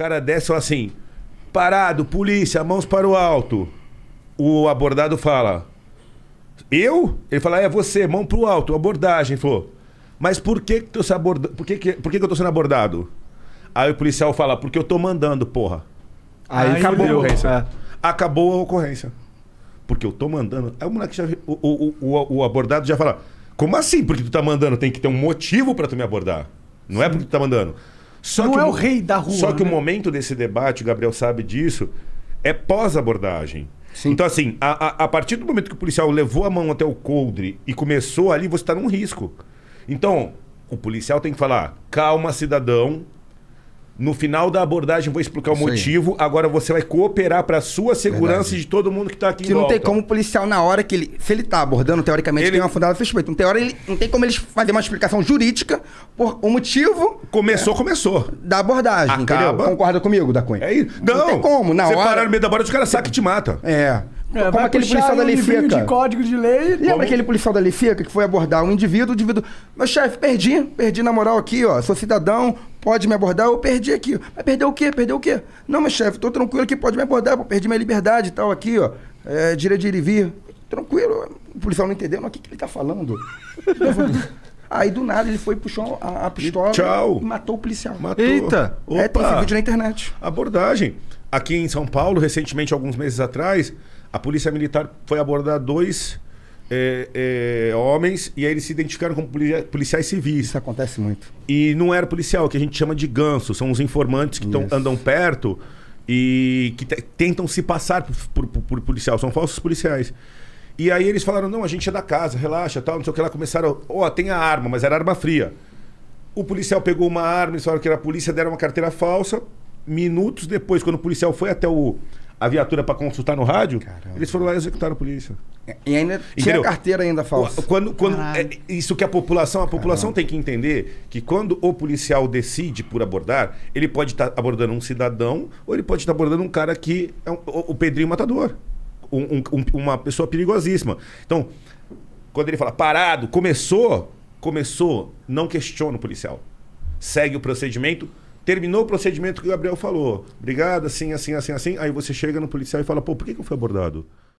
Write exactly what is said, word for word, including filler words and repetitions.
cara desce e fala assim: parado, polícia, mãos para o alto. O abordado fala: eu? Ele fala: é você, mão para o alto, abordagem. Ele falou: mas por que que, tô aborda... por que, que... Por que que eu tô sendo abordado? Aí o policial fala: porque eu tô mandando, porra. Aí, Aí acabou a ocorrência. É. Acabou a ocorrência. Porque eu tô mandando. Aí o moleque já... O, o, o, o abordado já fala: como assim? Porque tu tá mandando? Tem que ter um motivo pra tu me abordar. Não é porque tu tá mandando. Só não que é o, o rei da rua. Só que né? o momento desse debate, o Gabriel sabe disso, é pós-abordagem. Sim. Então assim, a, a, a partir do momento que o policial levou a mão até o coldre e começou ali, você tá num risco. Então, o policial tem que falar: calma, cidadão, no final da abordagem vou explicar o Isso motivo, aí. agora você vai cooperar para a sua segurança e de todo mundo que tá aqui que em volta. Que não tem como o policial na hora que ele... Se ele tá abordando, teoricamente, ele... tem uma fundada suspeita. Não tem, hora, ele, não tem como eles fazer uma explicação jurídica por o um motivo... Começou, é, começou. Da abordagem, Acaba. entendeu? Concorda comigo, Dacunha? É isso. Não, não tem como, na você hora... Você parar no meio da abordagem, o cara saca e te mata. É... É, como aquele policial da Lifica. de código de lei. Lembra como? aquele policial da Lifica que foi abordar um indivíduo, o indivíduo... Meu chefe, perdi, perdi na moral aqui, ó. Sou cidadão, pode me abordar, eu perdi aqui. Mas perdeu o quê? Perdeu o quê? Não, meu chefe, tô tranquilo aqui, pode me abordar, eu perdi minha liberdade e tal aqui, ó. É, direito de ir e vir. Tranquilo. O policial não entendeu, mas o que, que ele tá falando? Aí do nada ele foi, puxou a, a pistola e, e matou o policial. Matou. Eita! Opa. É, tem esse vídeo na internet. Abordagem. Aqui em São Paulo, recentemente, alguns meses atrás... A polícia militar foi abordar dois é, é, homens e aí eles se identificaram como policiais civis. Isso acontece muito. E não era policial, que a gente chama de ganso. São os informantes que tão, andam perto e que tentam se passar por, por, por policial. São falsos policiais. E aí eles falaram: não, a gente é da casa, relaxa, tal, não sei o que lá. Começaram: ó, oh, tem a arma, mas era arma fria. O policial pegou uma arma, eles falaram que era a polícia, deram uma carteira falsa. Minutos depois, quando o policial foi até o... a viatura para consultar no rádio, Caramba. eles foram lá e executaram a polícia. E ainda tinha Entendeu? carteira ainda falsa. Quando, quando é isso que a população... A Caramba. população tem que entender que quando o policial decide por abordar, ele pode estar tá abordando um cidadão ou ele pode estar tá abordando um cara que é um, o, o Pedrinho Matador. Um, um, uma pessoa perigosíssima. Então, quando ele fala: parado, começou, começou, não questiona o policial. Segue o procedimento. Terminou o procedimento que o Gabriel falou. Obrigado, assim, assim, assim, assim. Aí você chega no policial e fala: pô, por que que eu fui abordado?